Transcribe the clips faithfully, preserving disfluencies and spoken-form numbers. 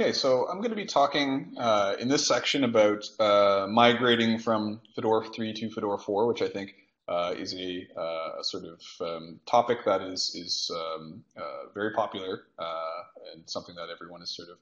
Okay, so I'm going to be talking uh, in this section about uh, migrating from Fedora three to Fedora four, which I think uh, is a, uh, a sort of um, topic that is, is um, uh, very popular uh, and something that everyone is sort of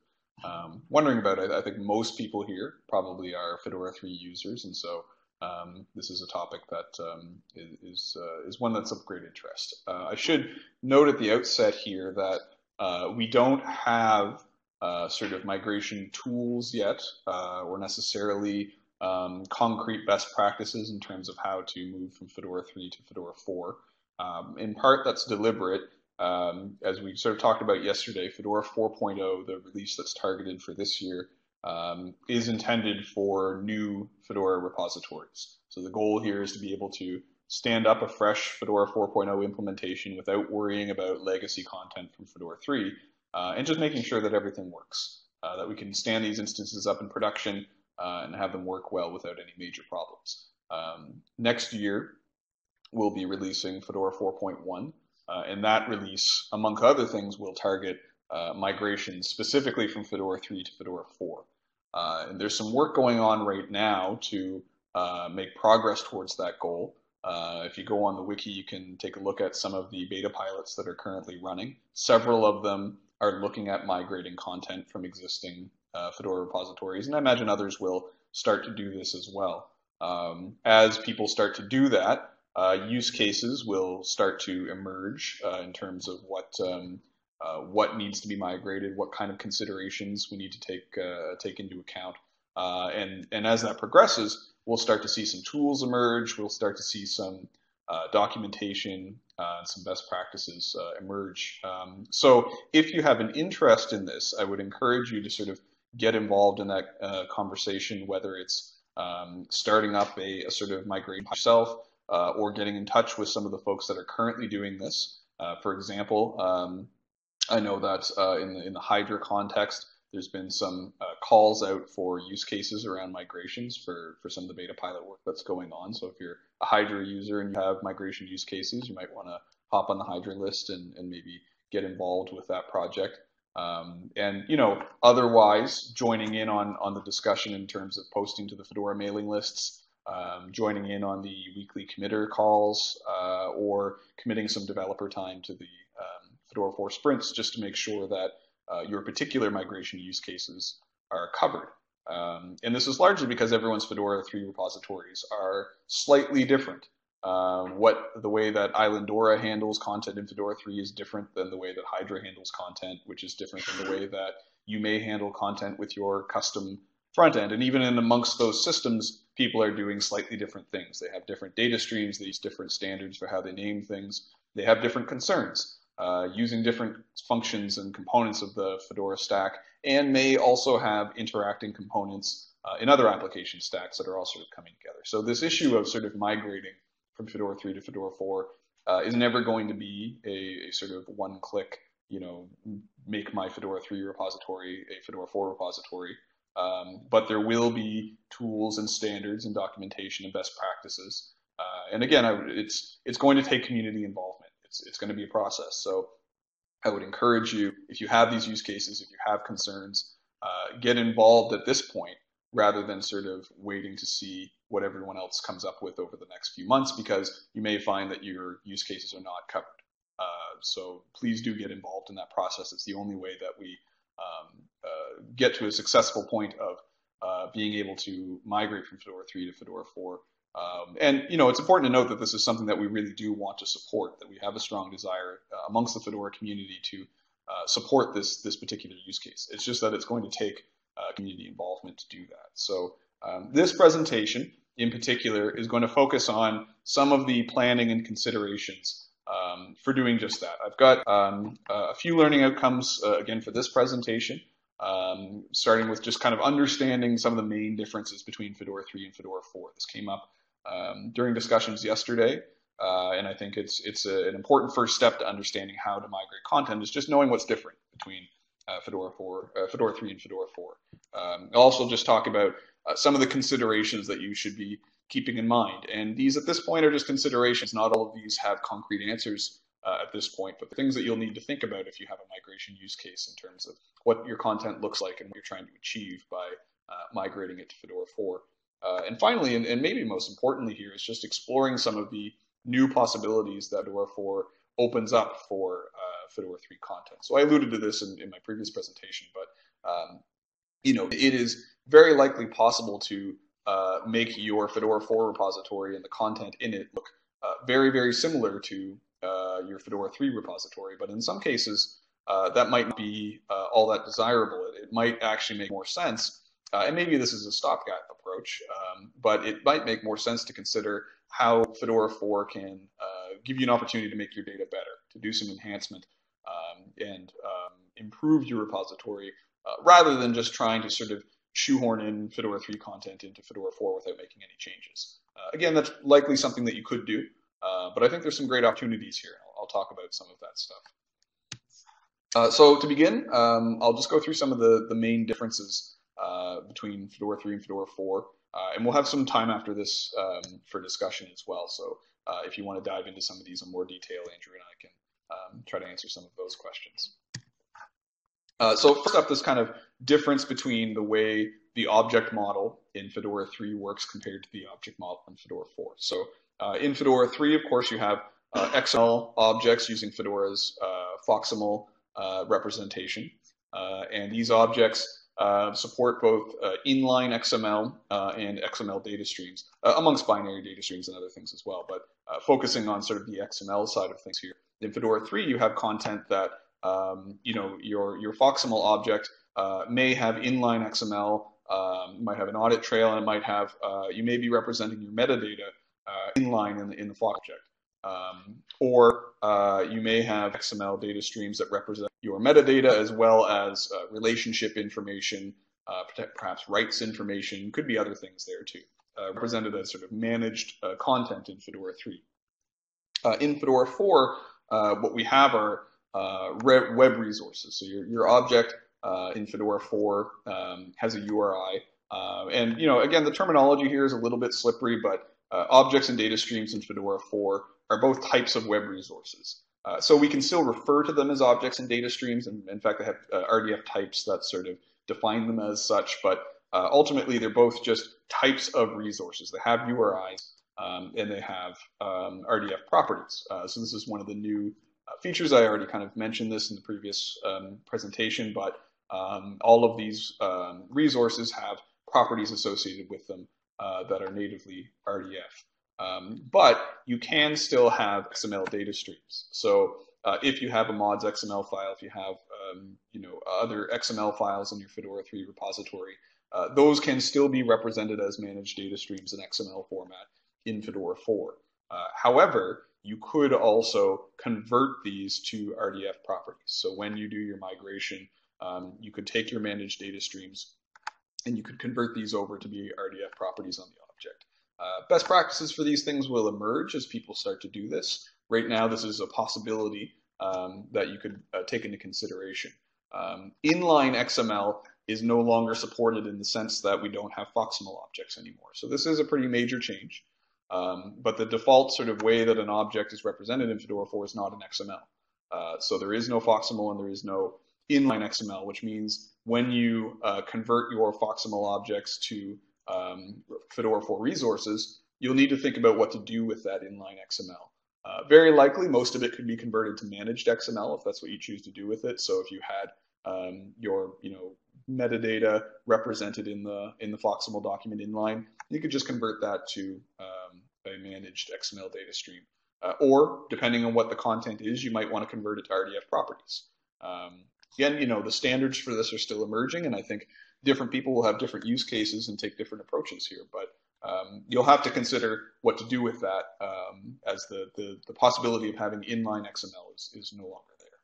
um, wondering about. I, I think most people here probably are Fedora three users, and so Um, this is a topic that um, is, uh, is one that's of great interest. Uh, I should note at the outset here that uh, we don't have uh, sort of migration tools yet, uh, or necessarily um, concrete best practices in terms of how to move from Fedora three to Fedora four. Um, in part, that's deliberate. Um, as we sort of talked about yesterday, Fedora four point oh, the release that's targeted for this year, Um, is intended for new Fedora repositories. So the goal here is to be able to stand up a fresh Fedora four point oh implementation without worrying about legacy content from Fedora three, uh, and just making sure that everything works, uh, that we can stand these instances up in production uh, and have them work well without any major problems. Um, next year, we'll be releasing Fedora four point one, uh, and that release, among other things, will target uh, migration specifically from Fedora three to Fedora four. Uh, and there's some work going on right now to uh, make progress towards that goal. Uh, if you go on the wiki, you can take a look at some of the beta pilots that are currently running. Several of them are looking at migrating content from existing uh, Fedora repositories, and I imagine others will start to do this as well. Um, as people start to do that, uh, use cases will start to emerge uh, in terms of what um, Uh, what needs to be migrated, what kind of considerations we need to take uh, take into account. Uh, and, and as that progresses, we'll start to see some tools emerge, we'll start to see some uh, documentation, uh, some best practices uh, emerge. Um, so if you have an interest in this, I would encourage you to sort of get involved in that uh, conversation, whether it's um, starting up a, a sort of migration yourself uh, or getting in touch with some of the folks that are currently doing this. Uh, for example, um, I know that uh, in, the, in the Hydra context, there's been some uh, calls out for use cases around migrations for, for some of the beta pilot work that's going on. So if you're a Hydra user and you have migration use cases, you might want to hop on the Hydra list and, and maybe get involved with that project. Um, and, you know, otherwise, joining in on, on the discussion in terms of posting to the Fedora mailing lists, um, joining in on the weekly committer calls, uh, or committing some developer time to the um, Fedora four sprints, just to make sure that uh, your particular migration use cases are covered. Um, and this is largely because everyone's Fedora three repositories are slightly different. Uh, what the way that Islandora handles content in Fedora three is different than the way that Hydra handles content, which is different than the way that you may handle content with your custom front end. And even in amongst those systems, people are doing slightly different things. They have different data streams, they use different standards for how they name things. They have different concerns. Uh, using different functions and components of the Fedora stack, and may also have interacting components uh, in other application stacks that are all sort of coming together. So this issue of sort of migrating from Fedora three to Fedora four uh, is never going to be a, a sort of one-click, you know, make my Fedora three repository a Fedora four repository, um, but there will be tools and standards and documentation and best practices. Uh, and again, I, it's, it's going to take community involvement. It's, it's going to be a process. So I would encourage you, if you have these use cases, if you have concerns, uh, get involved at this point rather than sort of waiting to see what everyone else comes up with over the next few months, because you may find that your use cases are not covered. Uh, so please do get involved in that process. It's the only way that we um, uh, get to a successful point of uh, being able to migrate from Fedora three to Fedora four. Um, and, you know, it's important to note that this is something that we really do want to support, that we have a strong desire uh, amongst the Fedora community to uh, support this, this particular use case. It's just that it's going to take uh, community involvement to do that. So um, this presentation in particular is going to focus on some of the planning and considerations um, for doing just that. I've got um, a few learning outcomes, uh, again, for this presentation, um, starting with just kind of understanding some of the main differences between Fedora three and Fedora four. This came up Um, during discussions yesterday, uh, and I think it's it's a, an important first step to understanding how to migrate content is just knowing what's different between uh, Fedora four, uh, Fedora three and Fedora four. Um, I'll also just talk about uh, some of the considerations that you should be keeping in mind, and these at this point are just considerations. Not all of these have concrete answers uh, at this point, but the things that you'll need to think about if you have a migration use case in terms of what your content looks like and what you're trying to achieve by uh, migrating it to Fedora four. Uh, and finally, and, and maybe most importantly here, is just exploring some of the new possibilities that Fedora four opens up for uh, Fedora three content. So I alluded to this in, in my previous presentation, but um, you know, it is very likely possible to uh, make your Fedora four repository and the content in it look uh, very, very similar to uh, your Fedora three repository. But in some cases, uh, that might not be uh, all that desirable. It, it might actually make more sense. Uh, and maybe this is a stopgap approach, um, but it might make more sense to consider how Fedora four can uh, give you an opportunity to make your data better, to do some enhancement um, and um, improve your repository, uh, rather than just trying to sort of shoehorn in Fedora three content into Fedora four without making any changes. Uh, again, that's likely something that you could do, uh, but I think there's some great opportunities here. I'll, I'll talk about some of that stuff. Uh, so to begin, um, I'll just go through some of the, the main differences Uh, between Fedora three and Fedora four. Uh, and we'll have some time after this um, for discussion as well. So uh, if you want to dive into some of these in more detail, Andrew and I can um, try to answer some of those questions. Uh, so first up, this kind of difference between the way the object model in Fedora three works compared to the object model in Fedora four. So uh, in Fedora three, of course, you have uh, X M L objects using Fedora's uh, FOXML uh, representation. Uh, and these objects Uh, support both uh, inline X M L uh, and X M L data streams, uh, amongst binary data streams and other things as well. But uh, focusing on sort of the X M L side of things here, in Fedora three, you have content that um, you know your your FOXML object uh, may have inline X M L, um, might have an audit trail, and it might have uh, you may be representing your metadata uh, inline in the in the FOX object, um, or uh, you may have X M L data streams that represent your metadata, as well as uh, relationship information, uh, perhaps rights information, could be other things there too, uh, represented as sort of managed uh, content in Fedora three. Uh, in Fedora four, uh, what we have are uh, re web resources. So your, your object uh, in Fedora four um, has a U R I. Uh, and, you know, again, the terminology here is a little bit slippery, but uh, objects and data streams in Fedora four are both types of web resources. Uh, so we can still refer to them as objects and data streams, and in fact they have uh, R D F types that sort of define them as such, but uh, ultimately they're both just types of resources. They have U R Is um, and they have um, R D F properties. Uh, so this is one of the new uh, features. I already kind of mentioned this in the previous um, presentation, but um, all of these um, resources have properties associated with them uh, that are natively R D F. Um, but you can still have X M L data streams. So uh, if you have a MODS X M L file, if you have um, you know, other X M L files in your Fedora three repository, uh, those can still be represented as managed data streams in X M L format in Fedora four. Uh, however, you could also convert these to R D F properties. So when you do your migration, um, you could take your managed data streams and you could convert these over to be R D F properties on the object. Uh, best practices for these things will emerge as people start to do this. Right now, this is a possibility um, that you could uh, take into consideration. Um, inline X M L is no longer supported in the sense that we don't have FOXML objects anymore. So this is a pretty major change. Um, but the default sort of way that an object is represented in Fedora four is not an X M L. Uh, so there is no FOXML and there is no inline X M L, which means when you uh, convert your FOXML objects to Um, Fedora four resources, you'll need to think about what to do with that inline X M L. Uh, very likely, most of it could be converted to managed X M L if that's what you choose to do with it. So if you had um, your, you know, metadata represented in the in the FOXML document inline, you could just convert that to um, a managed X M L data stream. Uh, or depending on what the content is, you might want to convert it to R D F properties. Um, again, you know, the standards for this are still emerging, and I think different people will have different use cases and take different approaches here, but um, you'll have to consider what to do with that um, as the, the, the possibility of having inline X M L is, is no longer there.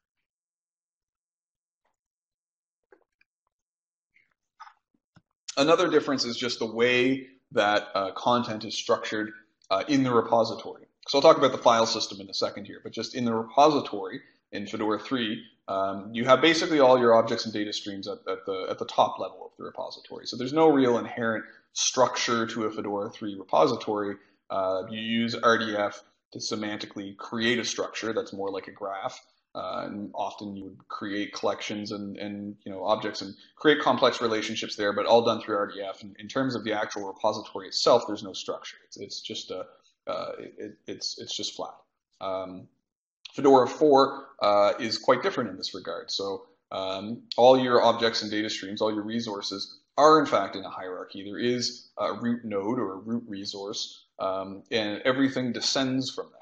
Another difference is just the way that uh, content is structured uh, in the repository. So I'll talk about the file system in a second here, but just in the repository in Fedora three, Um, you have basically all your objects and data streams at, at, the, at the top level of the repository. So there's no real inherent structure to a Fedora three repository. Uh, you use R D F to semantically create a structure that's more like a graph. Uh, and often you would create collections and, and you know objects and create complex relationships there, but all done through R D F. And in terms of the actual repository itself, there's no structure. It's, it's just a uh, it, it's it's just flat. Um, Fedora four uh, is quite different in this regard. So um, all your objects and data streams, all your resources are in fact in a hierarchy. There is a root node or a root resource, um, and everything descends from that.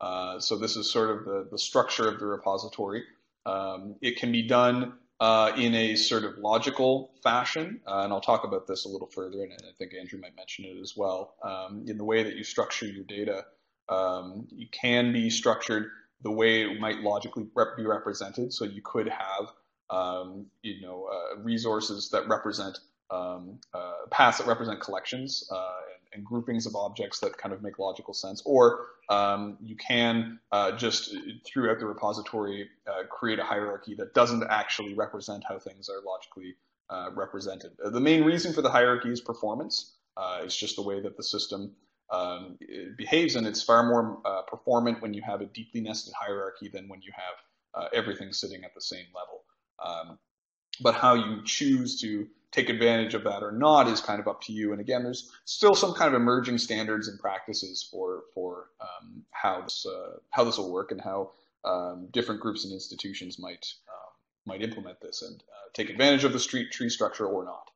Uh, so this is sort of the, the structure of the repository. Um, it can be done uh, in a sort of logical fashion, uh, and I'll talk about this a little further, and I think Andrew might mention it as well. Um, in the way that you structure your data, um, you can be structured the way it might logically rep be represented. So you could have um, you know, uh, resources that represent um, uh, paths that represent collections, uh, and groupings of objects that kind of make logical sense, or um, you can uh, just throughout the repository uh, create a hierarchy that doesn't actually represent how things are logically uh, represented. The main reason for the hierarchy is performance. Uh, it's just the way that the system um, behaves, and it's far more uh, performant when you have a deeply nested hierarchy than when you have uh, everything sitting at the same level. Um, but how you choose to take advantage of that or not is kind of up to you. And again, there's still some kind of emerging standards and practices for for um, how this uh, how this will work and how um, different groups and institutions might um, might implement this and uh, take advantage of the street tree structure or not.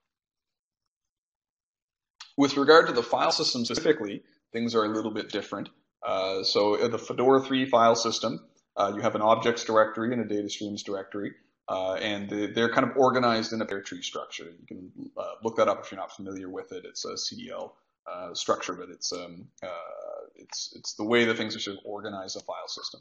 With regard to the file system specifically, things are a little bit different. Uh, so the Fedora three file system, uh, you have an objects directory and a data streams directory. Uh, and the, they're kind of organized in a pair tree structure. You can uh, look that up if you're not familiar with it. It's a C D L uh, structure, but it's um, uh, it's it's the way that things are sort of organized in a file system.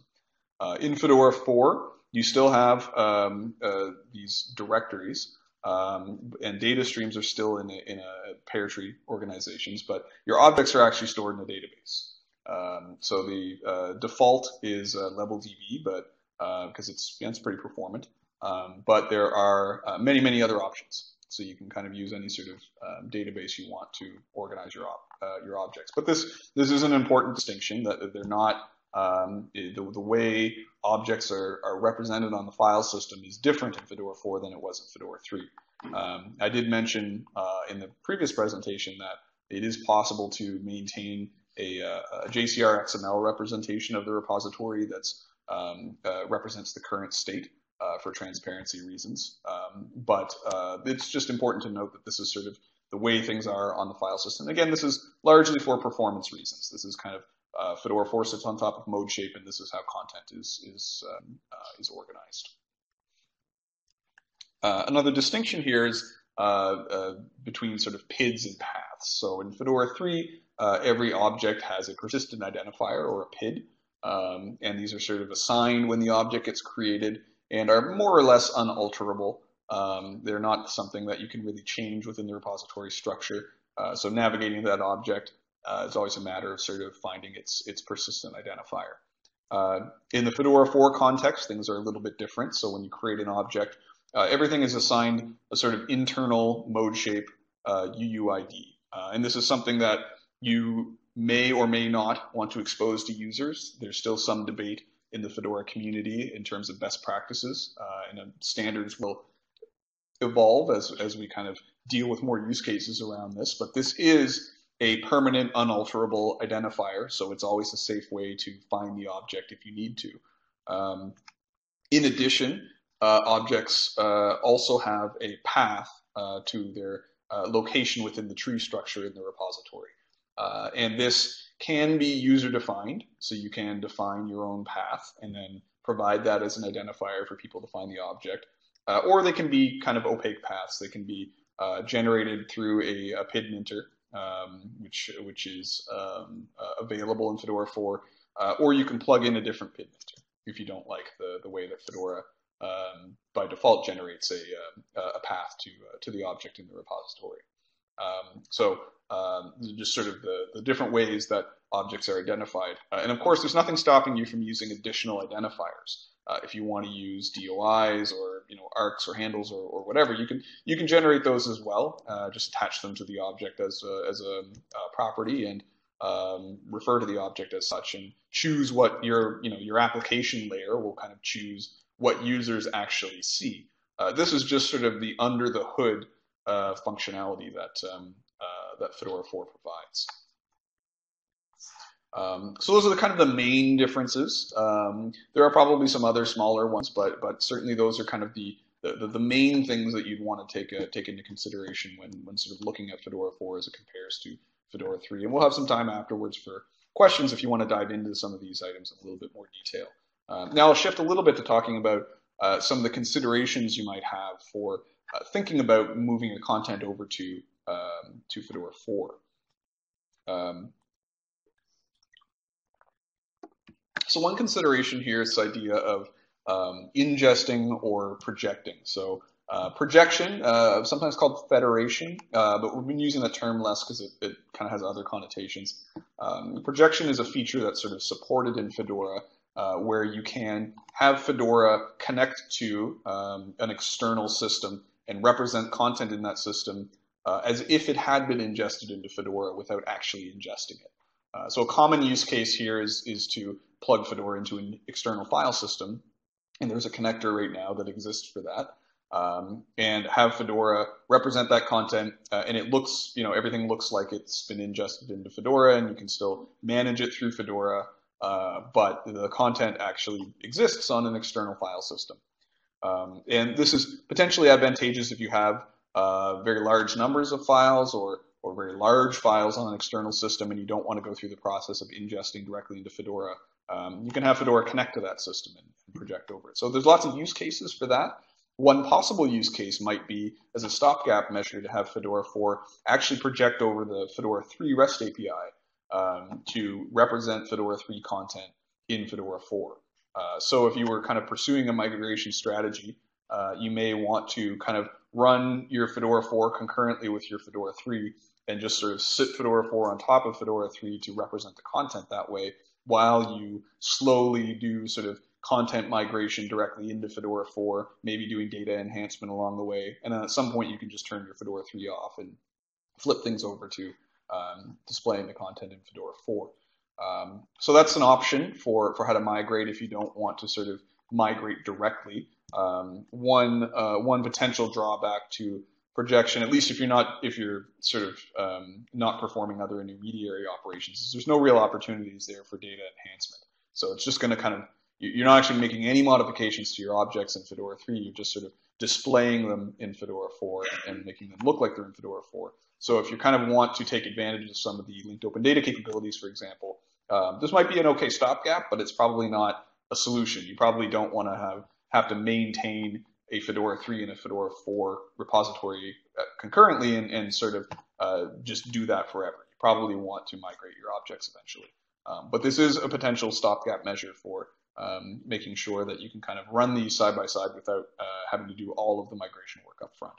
Uh, in Fedora four, you still have um, uh, these directories, um, and data streams are still in a, in a pair tree organizations, but your objects are actually stored in a database. Um, so the uh, default is uh, level D B, but because uh, it's it's pretty performant. Um, but there are uh, many, many other options. So you can kind of use any sort of um, database you want to organize your op uh, your objects. But this this is an important distinction that they're not um, the, the way objects are, are represented on the file system is different in Fedora four than it was in Fedora three. Um, I did mention uh, in the previous presentation that it is possible to maintain a, uh, a J C R X M L representation of the repository that's um, uh, represents the current state. Uh, for transparency reasons, um, but uh, it's just important to note that this is sort of the way things are on the file system. Again, this is largely for performance reasons. This is kind of uh, Fedora four sits on top of ModeShape, and this is how content is is um, uh, is organized. Uh, another distinction here is uh, uh, between sort of P I Ds and paths. So in Fedora three, uh, every object has a persistent identifier or a P I D, um, and these are sort of assigned when the object gets created, and are more or less unalterable. Um, they're not something that you can really change within the repository structure. Uh, so navigating that object uh, is always a matter of sort of finding its, its persistent identifier. Uh, in the Fedora four context, things are a little bit different. So when you create an object, uh, everything is assigned a sort of internal mode shape uh, U U I D. Uh, and this is something that you may or may not want to expose to users. There's still some debate in the Fedora community in terms of best practices, uh, and uh, standards will evolve as, as we kind of deal with more use cases around this, but this is a permanent unalterable identifier, so it's always a safe way to find the object if you need to. Um, in addition, uh, objects uh, also have a path uh, to their uh, location within the tree structure in the repository, uh, and this can be user defined, so you can define your own path and then provide that as an identifier for people to find the object, uh, or they can be kind of opaque paths. They can be uh, generated through a, a P I D minter, um, which which is um, uh, available in Fedora four, uh, or you can plug in a different P I D minter if you don't like the the way that Fedora um, by default generates a uh, a path to uh, to the object in the repository. Um, so. Um, just sort of the, the different ways that objects are identified. Uh, and of course, there's nothing stopping you from using additional identifiers. Uh, if you want to use D O Is or you know arcs or handles or, or whatever, you can you can generate those as well. Uh, just attach them to the object as a, as a, a property, and um, refer to the object as such, and choose what your, you know, your application layer will kind of choose what users actually see. Uh, this is just sort of the under the hood uh, functionality that, um, uh, that Fedora four provides. Um, so those are the kind of the main differences. Um, there are probably some other smaller ones, but, but certainly those are kind of the, the, the main things that you'd want to take, a, take into consideration when, when sort of looking at Fedora four as it compares to Fedora three. And we'll have some time afterwards for questions if you want to dive into some of these items in a little bit more detail. Um, now I'll shift a little bit to talking about uh, some of the considerations you might have for uh, thinking about moving your content over to, um, to Fedora four. Um, So one consideration here is this idea of um, ingesting or projecting. So uh, projection, uh, sometimes called federation, uh, but we've been using the term less because it, it kind of has other connotations. Um, projection is a feature that's sort of supported in Fedora, uh, where you can have Fedora connect to um, an external system and represent content in that system uh, as if it had been ingested into Fedora without actually ingesting it. Uh, so a common use case here is, is to plug Fedora into an external file system, and there's a connector right now that exists for that, um, and have Fedora represent that content, uh, and it looks, you know, everything looks like it's been ingested into Fedora, and you can still manage it through Fedora, uh, but the content actually exists on an external file system. Um, and this is potentially advantageous if you have uh, very large numbers of files, or or very large files on an external system, and you don't want to go through the process of ingesting directly into Fedora. Um, you can have Fedora connect to that system and, and project over it. So there's lots of use cases for that. One possible use case might be as a stopgap measure to have Fedora four actually project over the Fedora three REST A P I um, to represent Fedora three content in Fedora four. Uh, so if you were kind of pursuing a migration strategy, uh, you may want to kind of run your Fedora four concurrently with your Fedora three and just sort of sit Fedora four on top of Fedora three to represent the content that way, while you slowly do sort of content migration directly into Fedora four, maybe doing data enhancement along the way. And then at some point you can just turn your Fedora three off and flip things over to um, displaying the content in Fedora four. Um, so that's an option for, for how to migrate if you don't want to sort of migrate directly. Um, one, uh, one potential drawback to projection, at least if you're not, if you're sort of um, not performing other intermediary operations, there's no real opportunities there for data enhancement. So it's just going to kind of, you're not actually making any modifications to your objects in Fedora three, you're just sort of displaying them in Fedora four and making them look like they're in Fedora four. So if you kind of want to take advantage of some of the linked open data capabilities, for example, um, this might be an okay stopgap, but it's probably not a solution. You probably don't want to have, have to maintain a Fedora three and a Fedora four repository concurrently and, and sort of uh, just do that forever. You probably want to migrate your objects eventually. Um, but this is a potential stopgap measure for um, making sure that you can kind of run these side by side without uh, having to do all of the migration work up front.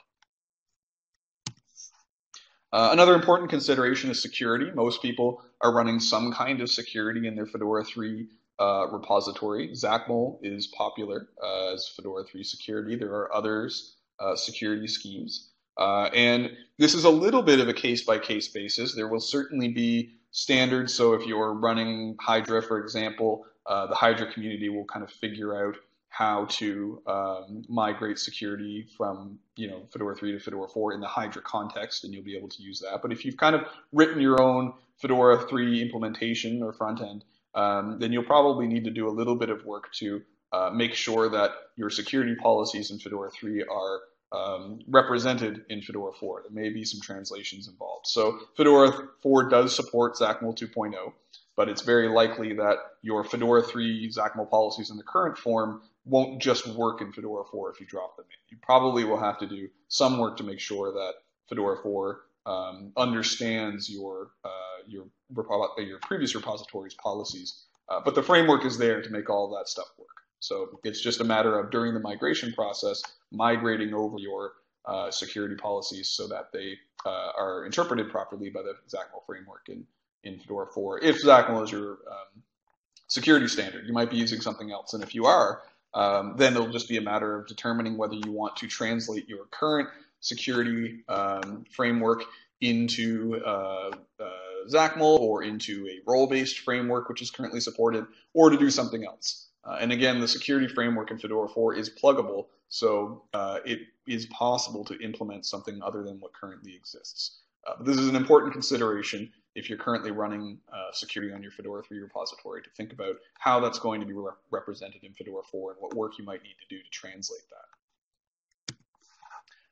Uh, another important consideration is security. Most people are running some kind of security in their Fedora three Uh, repository. Z A C M L is popular uh, as Fedora three security. There are others uh, security schemes. Uh, and this is a little bit of a case-by-case basis. There will certainly be standards. So if you're running Hydra, for example, uh, the Hydra community will kind of figure out how to um, migrate security from, you know, Fedora three to Fedora four in the Hydra context, and you'll be able to use that. But if you've kind of written your own Fedora three implementation or front-end, Um, then you'll probably need to do a little bit of work to uh, make sure that your security policies in Fedora three are um, represented in Fedora four. There may be some translations involved. So Fedora four does support Z A C M L two point oh, but it's very likely that your Fedora three Z A C M L policies in the current form won't just work in Fedora four if you drop them in. You probably will have to do some work to make sure that Fedora four Um, understands your, uh, your, your previous repository's policies, uh, but the framework is there to make all that stuff work. So it's just a matter of, during the migration process, migrating over your uh, security policies so that they uh, are interpreted properly by the Z A C M L framework in, in Fedora four. If Z A C M L is your um, security standard, you might be using something else, and if you are, um, then it'll just be a matter of determining whether you want to translate your current security um, framework into uh, uh, ZACML or into a role-based framework, which is currently supported, or to do something else. Uh, and again, the security framework in Fedora four is pluggable, so uh, it is possible to implement something other than what currently exists. Uh, but this is an important consideration if you're currently running uh, security on your Fedora three repository, to think about how that's going to be re represented in Fedora four and what work you might need to do to translate that.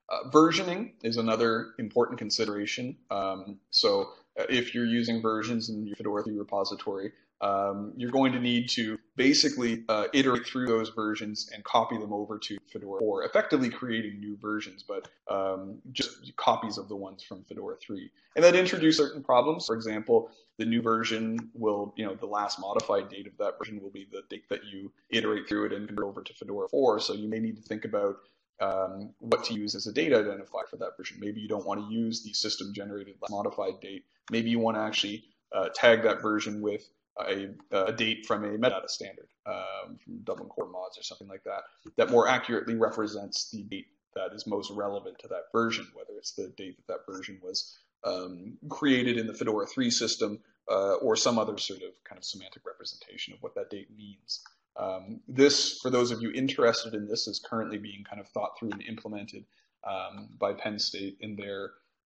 Uh, versioning is another important consideration. Um, so if you're using versions in your Fedora three repository, Um, you're going to need to basically uh, iterate through those versions and copy them over to Fedora four, effectively creating new versions, but um, just copies of the ones from Fedora three. And that introduces certain problems. For example, the new version will, you know, the last modified date of that version will be the date that you iterate through it and convert over to Fedora four. So you may need to think about um, what to use as a data identifier for that version. Maybe you don't want to use the system-generated modified date. Maybe you want to actually uh, tag that version with A, a date from a metadata standard, um, from Dublin Core MODS or something like that, that more accurately represents the date that is most relevant to that version, whether it's the date that that version was um, created in the Fedora three system uh, or some other sort of kind of semantic representation of what that date means. Um, this, for those of you interested in this, is currently being kind of thought through and implemented um, by Penn State in their,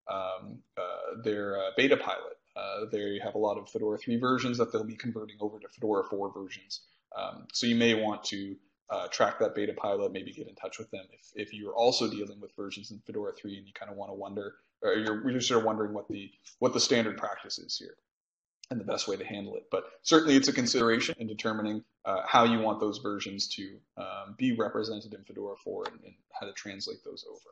um, uh, their uh, beta pilot. Uh, they have a lot of Fedora three versions that they'll be converting over to Fedora four versions. Um, so you may want to uh, track that beta pilot, maybe get in touch with them if, if you're also dealing with versions in Fedora three and you kind of want to wonder, or you're, you're sort of wondering what the, what the standard practice is here and the best way to handle it. But certainly it's a consideration in determining uh, how you want those versions to um, be represented in Fedora four and, and how to translate those over.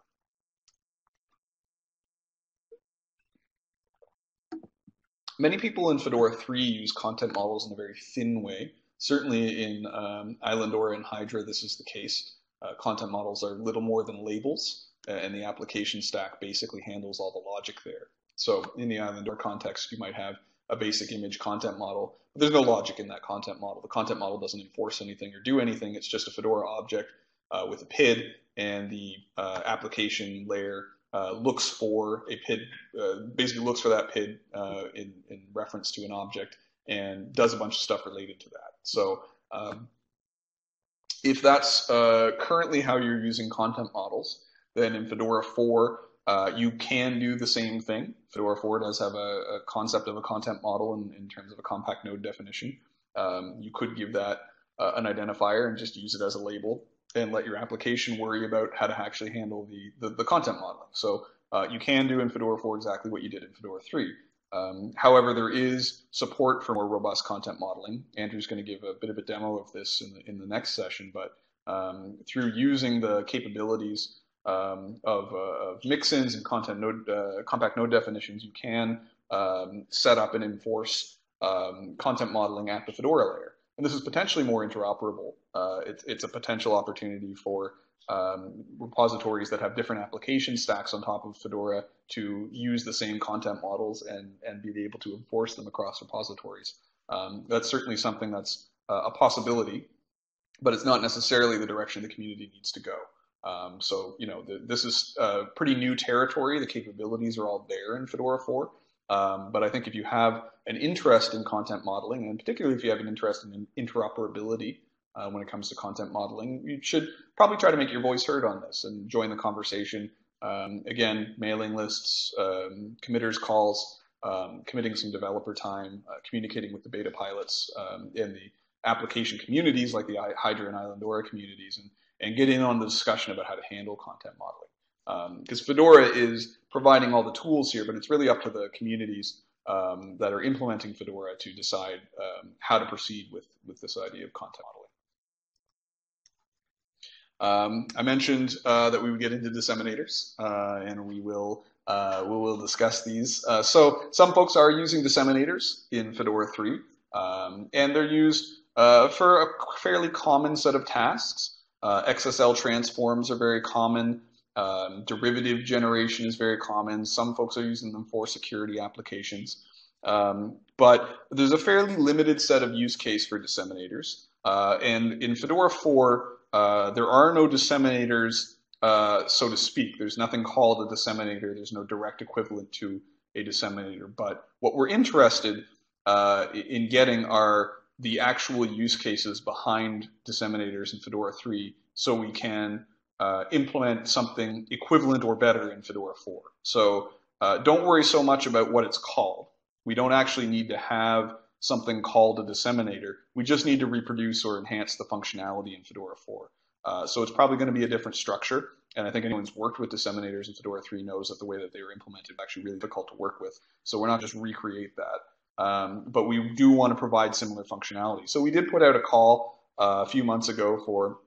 Many people in Fedora three use content models in a very thin way. Certainly in um, Islandora and Hydra, this is the case. Uh, content models are little more than labels, uh, and the application stack basically handles all the logic there. So in the Islandora context, you might have a basic image content model, but there's no logic in that content model. The content model doesn't enforce anything or do anything. It's just a Fedora object uh, with a P I D, and the uh, application layer Uh, looks for a P I D, uh, basically looks for that P I D uh, in, in reference to an object and does a bunch of stuff related to that. So um, if that's uh, currently how you're using content models, then in Fedora four, uh, you can do the same thing. Fedora four does have a, a concept of a content model in, in terms of a compact node definition. Um, you could give that uh, an identifier and just use it as a label, and let your application worry about how to actually handle the, the, the content modeling. So uh, you can do in Fedora four exactly what you did in Fedora three. Um, however, there is support for more robust content modeling. Andrew's going to give a bit of a demo of this in the, in the next session, but um, through using the capabilities um, of, uh, of mixins and content node, uh, compact node definitions, you can um, set up and enforce um, content modeling at the Fedora layer. And this is potentially more interoperable. Uh, it's, it's a potential opportunity for um, repositories that have different application stacks on top of Fedora to use the same content models and, and be able to enforce them across repositories. Um, that's certainly something that's uh, a possibility, but it's not necessarily the direction the community needs to go. Um, so, you know, the, this is uh, pretty new territory. The capabilities are all there in Fedora four. Um, but I think if you have an interest in content modeling, and particularly if you have an interest in interoperability uh, when it comes to content modeling, you should probably try to make your voice heard on this and join the conversation. Um, again, mailing lists, um, committers calls, um, committing some developer time, uh, communicating with the beta pilots um, and the application communities like the Hydra and Islandora communities, and, and get in on the discussion about how to handle content modeling. Because um, Fedora is providing all the tools here, but it's really up to the communities um, that are implementing Fedora to decide um, how to proceed with, with this idea of content modeling. Um, I mentioned uh, that we would get into disseminators, uh, and we will, uh, we will discuss these. Uh, so some folks are using disseminators in Fedora three, um, and they're used uh, for a fairly common set of tasks. Uh, X S L transforms are very common. Um, derivative generation is very common. Some folks are using them for security applications. Um, but there's a fairly limited set of use case for disseminators. Uh, and in Fedora four, uh, there are no disseminators, uh, so to speak. There's nothing called a disseminator. There's no direct equivalent to a disseminator. But what we're interested uh, in getting are the actual use cases behind disseminators in Fedora three, so we can uh, implement something equivalent or better in Fedora four. So uh, don't worry so much about what it's called. We don't actually need to have something called a disseminator. We just need to reproduce or enhance the functionality in Fedora four. Uh, so it's probably going to be a different structure. And I think anyone who's worked with disseminators in Fedora three knows that the way that they were implemented is actually really difficult to work with. So we're not just recreate that. Um, but we do want to provide similar functionality. So we did put out a call uh, a few months ago for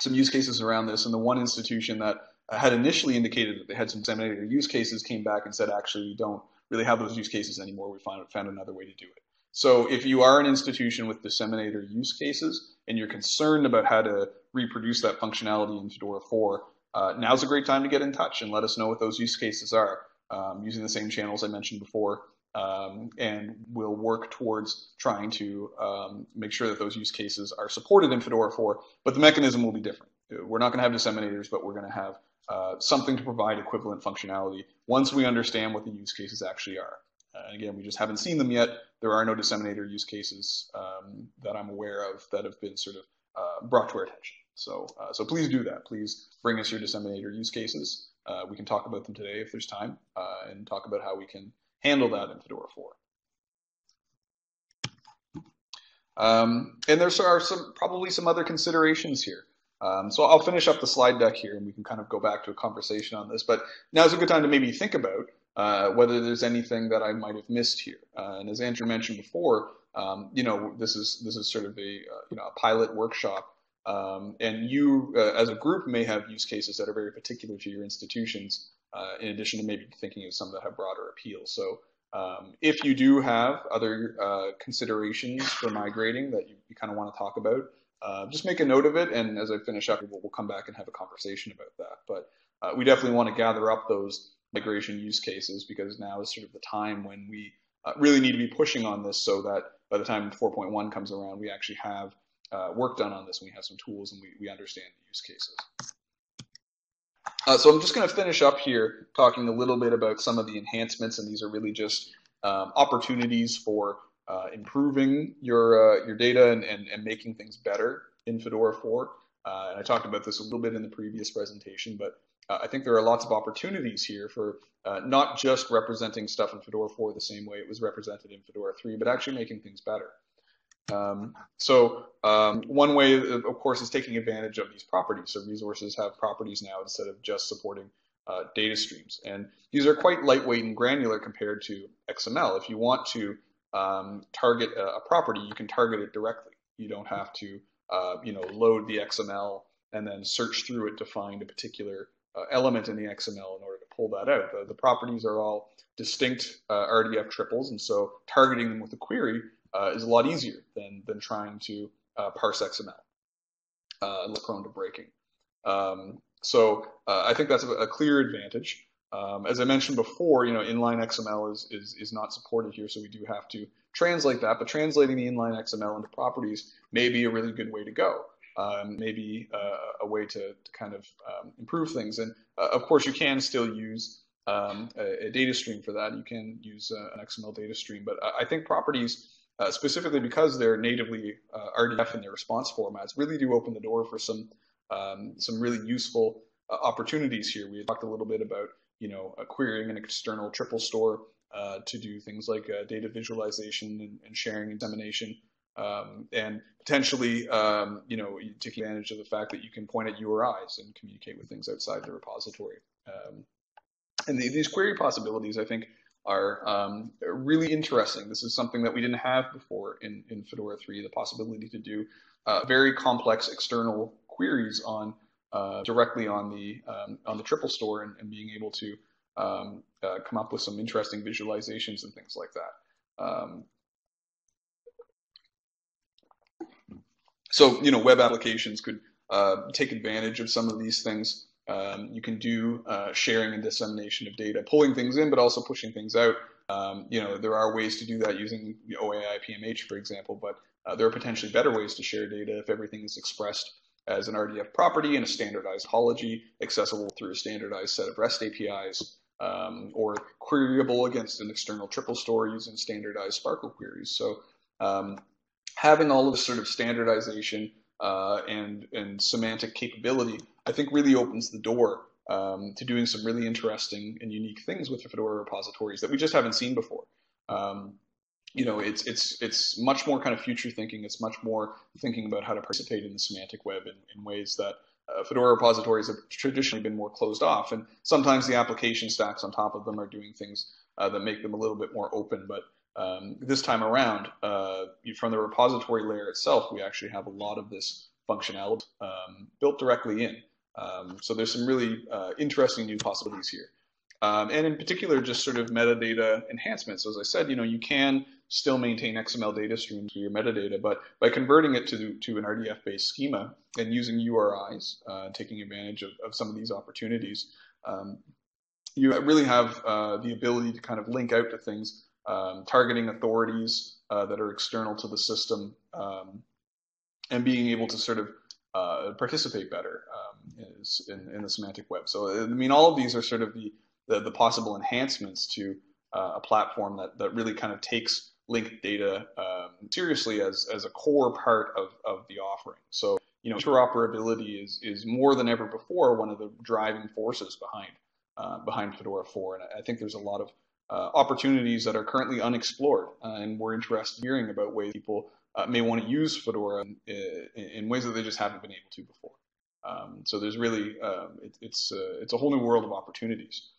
some use cases around this. And the one institution that had initially indicated that they had some disseminator use cases came back and said, actually, we don't really have those use cases anymore. We found, found another way to do it. So if you are an institution with disseminator use cases and you're concerned about how to reproduce that functionality in Fedora four, uh, now's a great time to get in touch and let us know what those use cases are, um, using the same channels I mentioned before. Um, and we'll work towards trying to um, make sure that those use cases are supported in Fedora four, but the mechanism will be different. We're not going to have disseminators, but we're going to have uh, something to provide equivalent functionality once we understand what the use cases actually are. Uh, again, we just haven't seen them yet. There are no disseminator use cases um, that I'm aware of that have been sort of uh, brought to our attention. So, uh, so please do that. Please bring us your disseminator use cases. Uh, we can talk about them today if there's time, uh, and talk about how we can handle that in Fedora four. Um, and there are some probably some other considerations here. Um, so I'll finish up the slide deck here, and we can kind of go back to a conversation on this. But now's a good time to maybe think about Uh, whether there's anything that I might have missed here. Uh, and as Andrew mentioned before, um, you know, this is this is sort of a uh, you know, a pilot workshop, um, and you uh, as a group may have use cases that are very particular to your institutions, uh, in addition to maybe thinking of some that have broader appeal. So um, if you do have other uh, considerations for migrating that you, you kind of want to talk about, uh, just make a note of it, and as I finish up, we'll, we'll come back and have a conversation about that. But uh, we definitely want to gather up those migration use cases, because now is sort of the time when we uh, really need to be pushing on this, so that by the time four point one comes around, we actually have uh, work done on this, and we have some tools, and we, we understand the use cases. Uh, so I'm just going to finish up here talking a little bit about some of the enhancements, and these are really just um, opportunities for uh, improving your, uh, your data and, and, and making things better in Fedora four. Uh, and I talked about this a little bit in the previous presentation, but Uh, I think there are lots of opportunities here for uh, not just representing stuff in Fedora four the same way it was represented in Fedora three, but actually making things better. Um, so um, one way, of course, is taking advantage of these properties. So resources have properties now instead of just supporting uh, data streams. And these are quite lightweight and granular compared to X M L. If you want to um, target a, a property, you can target it directly. You don't have to uh, you know, load the X M L and then search through it to find a particular Uh, element in the X M L in order to pull that out. The, the properties are all distinct uh, R D F triples, and so targeting them with a query uh, is a lot easier than, than trying to uh, parse X M L. Uh, it's prone to breaking. Um, so uh, I think that's a, a clear advantage. Um, as I mentioned before, you know, inline X M L is, is, is not supported here, so we do have to translate that, but translating the inline X M L into properties may be a really good way to go. Um, maybe uh, a way to, to kind of um, improve things. And uh, of course, you can still use um, a, a data stream for that. You can use uh, an X M L data stream. But I think properties, uh, specifically because they're natively uh, R D F in their response formats, really do open the door for some um, some really useful uh, opportunities here. We talked a little bit about, you know, uh, querying an external triple store uh, to do things like uh, data visualization and, and sharing and dissemination. Um, and potentially, um, you know, you take advantage of the fact that you can point at U R Is and communicate with things outside the repository. Um, and the, these query possibilities, I think, are um, really interesting. This is something that we didn't have before in, in Fedora three, the possibility to do uh, very complex external queries on uh, directly on the, um, on the triple store, and, and being able to um, uh, come up with some interesting visualizations and things like that. Um, So, you know, web applications could uh, take advantage of some of these things. Um, you can do uh, sharing and dissemination of data, pulling things in, but also pushing things out. Um, you know, there are ways to do that using O A I P M H, for example, but uh, there are potentially better ways to share data if everything is expressed as an R D F property in a standardized homology, accessible through a standardized set of REST A P Is, um, or queryable against an external triple store using standardized SPARQL queries. So um, having all of this sort of standardization uh, and, and semantic capability, I think really opens the door um, to doing some really interesting and unique things with the Fedora repositories that we just haven't seen before. Um, you know, it's, it's, it's much more kind of future thinking. It's much more thinking about how to participate in the semantic web in, in ways that uh, Fedora repositories have traditionally been more closed off. And sometimes the application stacks on top of them are doing things uh, that make them a little bit more open. But um, this time around, uh, from the repository layer itself, we actually have a lot of this functionality um, built directly in. Um, so there's some really uh, interesting new possibilities here. Um, and in particular, just sort of metadata enhancements. So as I said, you know, you can still maintain X M L data streams for your metadata, but by converting it to, to an R D F-based schema and using U R Is, uh, taking advantage of, of some of these opportunities, um, you really have uh, the ability to kind of link out to things, um, targeting authorities uh, that are external to the system, um, and being able to sort of uh, participate better um, is in, in the semantic web. So, I mean, all of these are sort of the The, the possible enhancements to uh, a platform that, that really kind of takes linked data um, seriously as, as a core part of, of the offering. So, you know, interoperability is, is more than ever before one of the driving forces behind, uh, behind Fedora four. And I think there's a lot of uh, opportunities that are currently unexplored. Uh, and we're interested in hearing about ways people uh, may want to use Fedora in, in ways that they just haven't been able to before. Um, so there's really, um, it, it's, uh, it's a whole new world of opportunities.